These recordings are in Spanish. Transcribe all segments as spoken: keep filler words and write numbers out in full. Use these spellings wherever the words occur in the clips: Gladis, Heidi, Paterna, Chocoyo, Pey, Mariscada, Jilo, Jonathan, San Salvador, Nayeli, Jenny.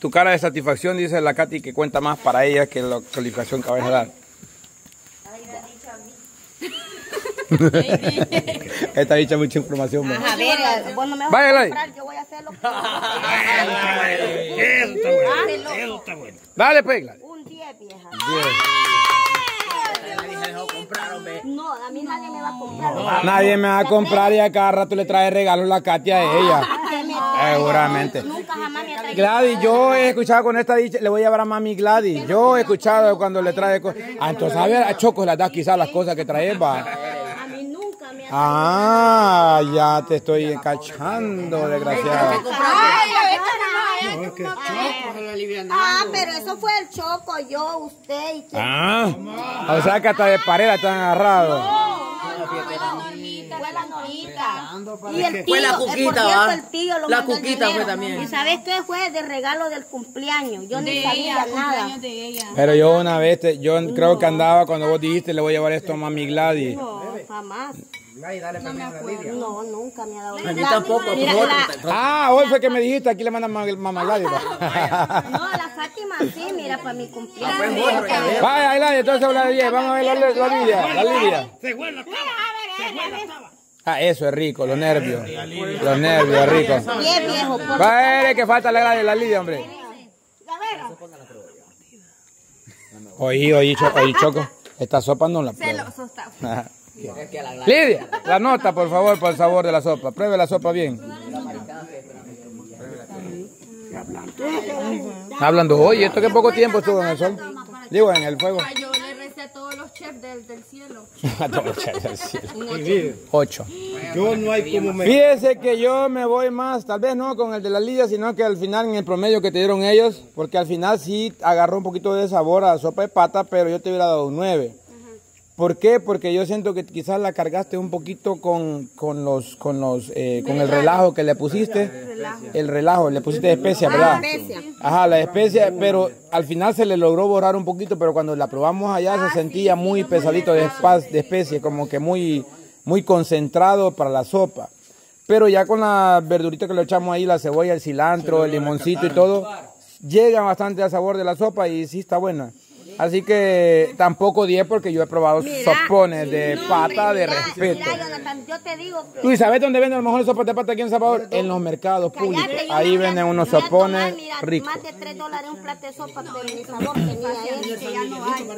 Tu cara de satisfacción, dice la Katy, que cuenta más para ella que la calificación que vas a dar. Ay, me has dicho a mí. Esta dicha mucha información. Ajá, a ver, vos no me vas a comprar, yo voy a hacerlo. Dale, pégale. Un diez, vieja. No, a mí nadie me va a comprar. No, nadie me va a comprar y a cada rato le trae regalos la Katy a ella. Seguramente. Nunca jamás me ha traído. Gladys, yo he escuchado con esta dicha, le voy a llevar a mami Gladys. Yo he escuchado cuando le trae cosas. Ah, entonces a ver, a Choco le das quizás las cosas que trae, va. A mí nunca me ha traído. Ah, ya te estoy encachando, desgraciado. Ay, no, es que Choco se lo alivianó. Ah, pero eso fue el Choco, yo, usted y quién. Ah, o sea que hasta de pared la están agarrados. Fue la norita. Y el tío, fue la cuquita, el tío lo la cuquita fue también. ¿Y sabes qué fue? De regalo del cumpleaños. Yo ni sabía nada. Pero yo una vez, te, yo no. creo que andaba cuando vos dijiste, le voy a llevar esto a mami Gladys. No, jamás. Gladys, dale no, para me no, nunca me ha dado. A mí tampoco. Mira, la, ah, hoy fue que me dijiste, aquí le mandan mamá Gladys. Va. No, la Fátima sí, mira, para mi cumpleaños. Vaya, vaya, Gladys, entonces la Lidia, vamos a ver la, la, la, la Lidia, la Lidia. Se vuelve. Ah, eso es rico, los nervios. Los nervios, es rico. Va a ver que falta la, la Lidia, hombre. Oí, oí, Choco, oí, Choco. Esta sopa no la prueba. Lidia, la nota, por favor, por el sabor de la sopa. Pruebe la sopa bien. Hablando hoy, esto que poco tiempo estuvo en el sol. Digo, en el fuego. A todos los chefs del, del cielo. A todos los chefs del cielo. Ocho. Yo no hay como me... Fíjese que yo me voy más, tal vez no con el de la Lidia, sino que al final en el promedio que te dieron ellos, porque al final sí agarró un poquito de sabor a sopa de pata, pero yo te hubiera dado un nueve. ¿Por qué? Porque yo siento que quizás la cargaste un poquito con, con los con los eh, con el relajo que le pusiste. El relajo, le pusiste de especia, ¿verdad? Ajá, la especia, pero al final se le logró borrar un poquito, pero cuando la probamos allá se sentía muy pesadito de especia, como que muy, muy concentrado para la sopa. Pero ya con la verdurita que le echamos ahí, la cebolla, el cilantro, el limoncito y todo, llega bastante al sabor de la sopa y sí está buena. Así que tampoco diez porque yo he probado mira, sopones de no, pata hombre, de mira, respeto. Mira, Jonathan, yo te digo... Tú y sabes dónde venden los mejores sopas de pata aquí en Salvador, en los mercados públicos. Callate, ahí mira, venden unos mira, sopones tomar, mira, ricos. Más de tres dólares un plato de sopa no, de sabor tenía él, que ya no hay.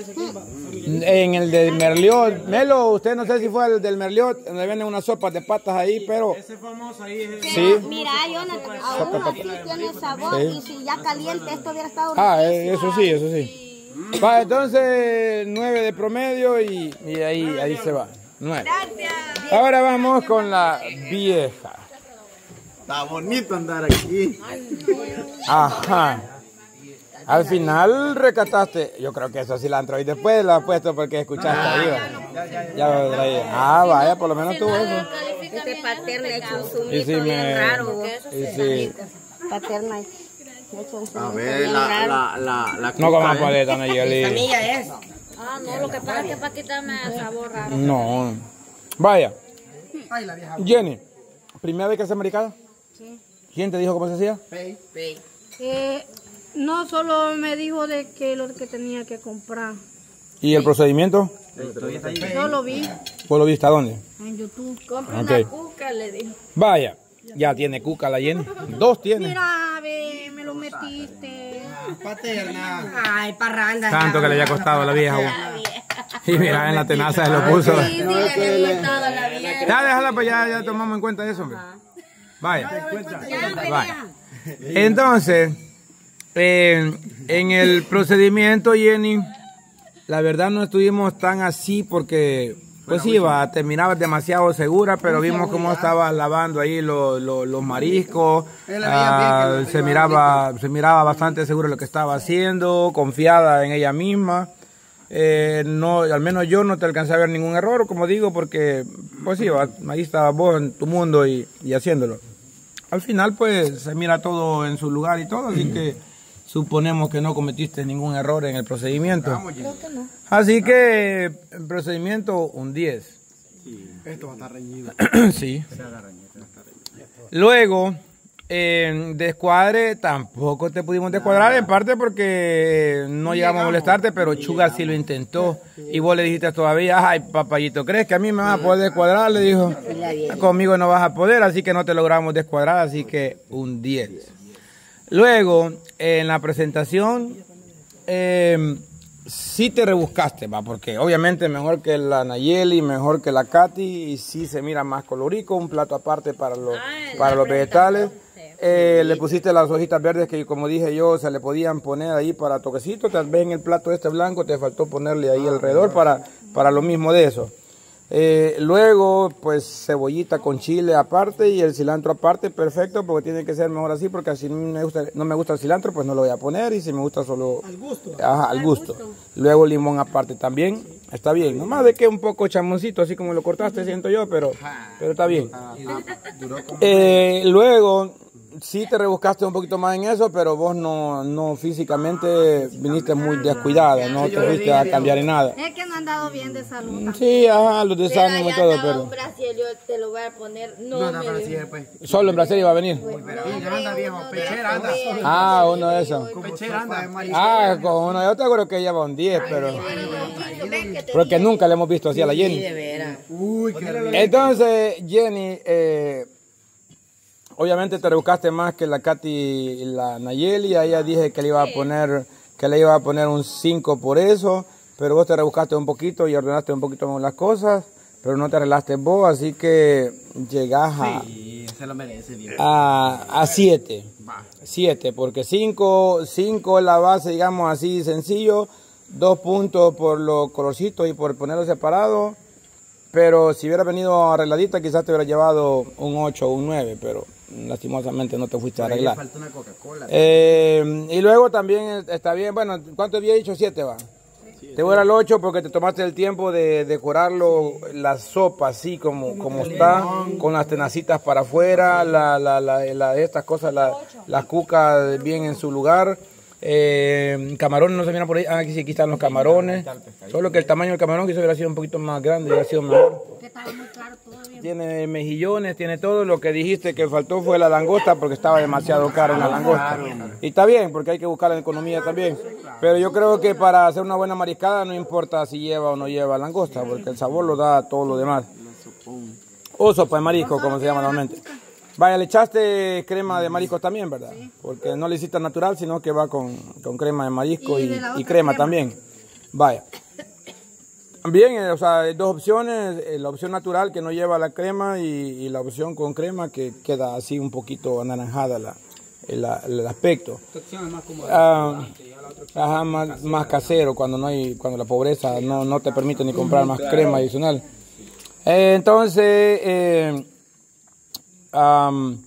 En el del Merliot, Melo, usted no sé si fue el del Merliot, donde venden unas sopas de patas ahí, pero... Ese famoso ahí es el... Sí. Mira, Jonathan, aún así tiene sabor y si ya caliente esto hubiera estado rico. Ah, eso sí, eso sí. Va, entonces nueve de promedio y, y ahí, ahí se va. nueve. Ahora vamos con la vieja. Está bonito andar aquí. Ajá. Al final recataste. Yo creo que eso sí la han traído. Después la has puesto porque escuchaste ahí. Ya lo traía. Ah, vaya, por lo menos tuvo eso. Este Paterna es un sumito bien raro. Paterna es. A ver, la, la, la, la no comas paleta, Nayeli. La mía es. Ah, no, lo que pasa es que para quitarme el sabor raro. No. Vaya. Jenny, ¿primera vez que haces americana? Sí. ¿Quién te dijo cómo se hacía? Pey. Pey. Eh, no, solo me dijo de que lo que tenía que comprar. ¿Y el procedimiento? Yo lo vi. ¿Vos lo viste a dónde? En YouTube. Compra una cuca, le dije. Vaya. Ya tiene cuca la Jenny. Dos tiene. Mira, ve, me lo metiste. Paterna. Ay, parranda. Tanto que le había costado a la vieja. Y mira, en la tenaza se lo puso. Sí, le a la vieja. Ya, déjala, pues ya, ya tomamos en cuenta eso, hombre. Vaya. Vaya. Entonces, eh, en el procedimiento, Jenny, la verdad no estuvimos tan así porque... Pues sí, va, terminaba demasiado segura, pero vimos cómo estaba lavando ahí los, los, los mariscos. Ah, se miraba se miraba bastante segura lo que estaba haciendo, confiada en ella misma. Eh, no, al menos yo no te alcancé a ver ningún error, como digo, porque pues sí, va, ahí estabas vos en tu mundo y, y haciéndolo. Al final, pues, se mira todo en su lugar y todo, así que... Suponemos que no cometiste ningún error en el procedimiento. Creo que no. Así que el procedimiento un diez. Sí. Esto va a estar reñido. Sí. Luego Eh, descuadre tampoco te pudimos descuadrar, en parte porque no llegamos a molestarte, pero Chuga sí lo intentó y vos le dijiste todavía, ay papayito, ¿crees que a mí me vas a poder descuadrar? Le dijo, conmigo no vas a poder, así que no te logramos descuadrar, así que un diez. Luego, eh, en la presentación, eh, sí te rebuscaste, va, porque obviamente mejor que la Nayeli, mejor que la Katy, y sí se mira más colorico, un plato aparte para los, ah, para los vegetales. Eh, le pusiste las hojitas verdes que, como dije yo, se le podían poner ahí para toquecito. Tal vez en el plato este blanco te faltó ponerle ahí alrededor para, para lo mismo de eso. Eh, luego, pues cebollita con chile aparte y el cilantro aparte, perfecto, porque tiene que ser mejor así, porque si no me gusta, no me gusta el cilantro, pues no lo voy a poner, y si me gusta solo... Al gusto. Ajá, al gusto. Luego limón aparte también, está bien. Nomás de que un poco chamoncito, así como lo cortaste, siento yo, pero, pero está bien. Eh, luego... Sí te rebuscaste un poquito más en eso, pero vos no, no físicamente viniste muy descuidada, no te fuiste a cambiar en nada. Es que no han dado bien de salud. Sí, ajá, los desánimos y todo, pero... en Brasil yo te lo voy a poner, no en Brasil, pues. Solo en Brasil iba a venir. Anda viejo, Pechera anda. Ah, uno de esos. Pechera anda. Ah, con uno de otros creo que lleva un diez, pero... porque nunca le hemos visto así a la Jenny. De veras. Uy, qué... Entonces, Jenny, eh... obviamente te rebuscaste más que la Katy y la Nayeli. A ella dije que le iba a poner, que le iba a poner un cinco por eso, pero vos te rebuscaste un poquito y ordenaste un poquito más las cosas, pero no te arreglaste vos, así que llegás a... sí, se lo merece, bien. A siete. siete, porque cinco es la base, digamos así, sencillo. Dos puntos por los colorcitos y por ponerlo separado. Pero si hubiera venido arregladita, quizás te hubiera llevado un ocho o un nueve, pero lastimosamente no te fuiste a arreglar. Le falta una Coca-Cola. Eh, y luego también está bien, bueno, ¿cuánto había dicho? siete va. Sí, te voy al ocho porque te tomaste el tiempo de decorarlo, sí. La sopa así como, como está, con las tenacitas para afuera, la, la, la, la, estas cosas, la, las cucas bien en su lugar. Eh, camarones no se miran por ahí. Ah, aquí sí, aquí están los camarones. Solo que el tamaño del camarón quizás hubiera sido un poquito más grande, hubiera sido mejor. Tiene mejillones, tiene todo. Lo que dijiste que faltó fue la langosta, porque estaba demasiado cara en la langosta. Y está bien, porque hay que buscar la economía también. Pero yo creo que para hacer una buena mariscada no importa si lleva o no lleva langosta, porque el sabor lo da todo lo demás. O sopa de marisco, como se llama normalmente. Vaya, le echaste crema de marisco también, ¿verdad? Sí. Porque no le hiciste natural, sino que va con, con crema de marisco y, y, de y crema, crema también. Vaya. Bien, o sea, hay dos opciones. La opción natural que no lleva la crema y, y la opción con crema que queda así un poquito anaranjada la, la, el aspecto. Esta opción es más como ah, ajá, más, casero, más casero, cuando no hay, cuando la pobreza no, no te permite ni comprar más crema adicional. Eh, entonces... Eh, Um,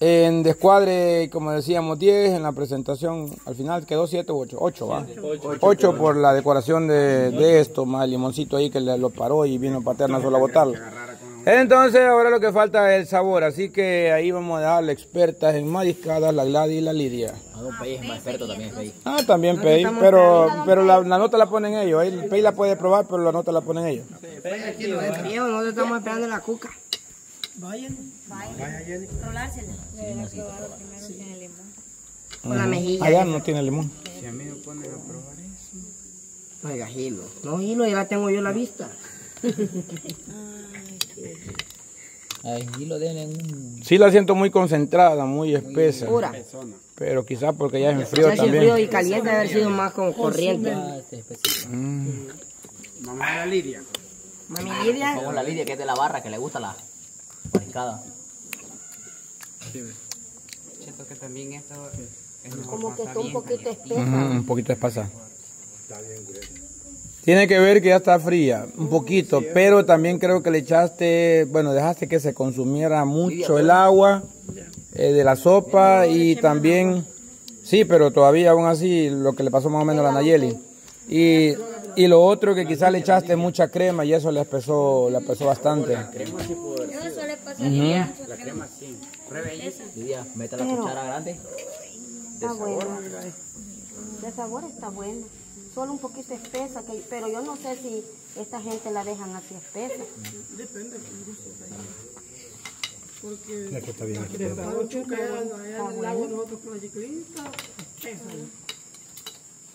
en descuadre, como decíamos, diez. En la presentación, al final quedó siete u ocho. ocho, ¿va? ocho por la decoración de, de esto, más el limoncito ahí que le, lo paró y vino Paterna solo a botarlo. Entonces, ahora lo que falta es el sabor. Así que ahí vamos a darle expertas en mariscadas, la Gladys y la Lidia. Ah, don Pey es más experto también, Pey. Ah, también Pey, pero, pero la, la nota la ponen ellos. El Pey la puede probar, pero la nota la ponen ellos. Nosotros estamos esperando la cuca. Vayan, vaya Jenny. Rolársela. Con la mejilla. Allá no tiene limón. Si a mí me ponen a probar eso. Oiga, Jilo. No, Jilo, ya tengo yo la vista. Ay, Jilo, denle un... Sí la siento muy concentrada, muy espesa. Pura. Pero quizás porque ya es en frío también. Frío y caliente debe haber sido más como corriente. Mamá de la Lidia. Mami Lidia. Por favor, la Lidia que es de la barra, que le gusta la... mariscada. Siento que también esto es como que está un poquito espesa. Uh-huh, un poquito espesa. Tiene que ver que ya está fría, un poquito, pero también creo que le echaste, bueno, dejaste que se consumiera mucho el agua eh, de la sopa y también, sí, pero todavía aún así lo que le pasó más o menos a la Nayeli. Y... y lo otro que quizás le echaste mucha crema y eso le espesó, le espesó bastante. La crema sí pudo haber sido. Uh-huh. La crema sí. Pruebe esa. Lidia, meta la cuchara grande. Está buena. De sabor está buena. Solo un poquito espesa, que, pero yo no sé si esta gente la dejan así espesa. Depende. porque la que está bien, la que está chocando allá en el lago nosotros con la chiclita.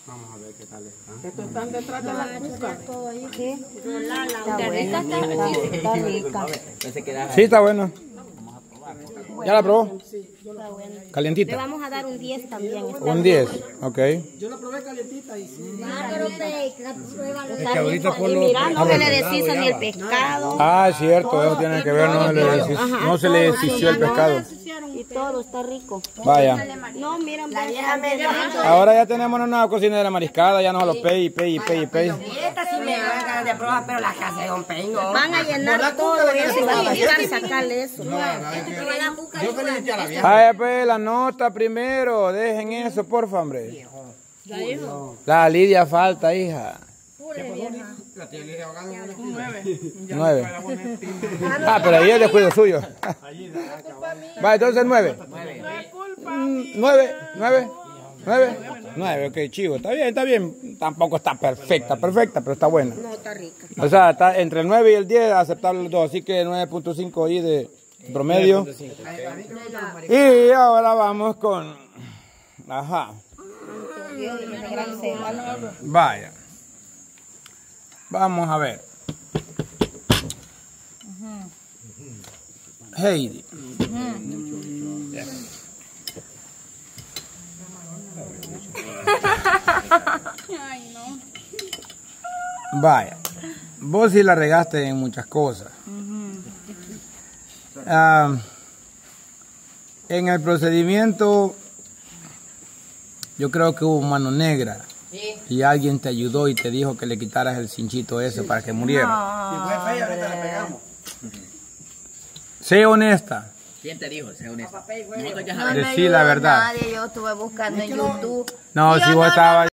Vamos a ver qué tal está. Esto están detrás de la cuca. Sí. La rica está rica. Sí, está buena. ¿Ya la probó? Sí, yo la probé. ¿Calientita? Le vamos a dar un diez también. Un diez, ok. Yo la probé calientita y sí. Ah, pero la prueba lo está bien. Mirá, no se le deshizo ni el pescado. Ah, cierto, eso tiene que ver, no se le deshició el pescado. Y todo está rico. Vaya. No, mira, ahora ya tenemos una cocina de la mariscada, ya no los pey, pey, pey, pey. Estas sí me dan ganas de probar, pero las casas de un pey. Van a llenar todo eso y van a sacarle eso. Ay, pues la nota primero, dejen eso, porfa, hombre. La Lidia falta, hija. La tía Lidia ahogada un nueve. Ah, pero ahí es descuido suyo. Va, entonces nueve. Nueve, nueve, nueve. Nueve, ok, chivo. Está bien, está bien. Tampoco está perfecta, perfecta, pero está buena. No, está rica. O sea, está entre el nueve y el diez, aceptable los dos. Así que nueve punto cinco ahí de promedio. Y ahora vamos con... Ajá. Vaya. Vamos a ver. Heidi. Vaya. Vos sí la regaste en muchas cosas. Uh, en el procedimiento yo creo que hubo mano negra. Sí. Y alguien te ayudó y te dijo que le quitaras el cinchito ese, sí, para que muriera. No, si fue fea, ahorita la pegamos. Sé honesta. ¿Quién te dijo? Sé honesta. No, no, decí la verdad. Nadie, yo estuve buscando en YouTube. No, si vos estabas...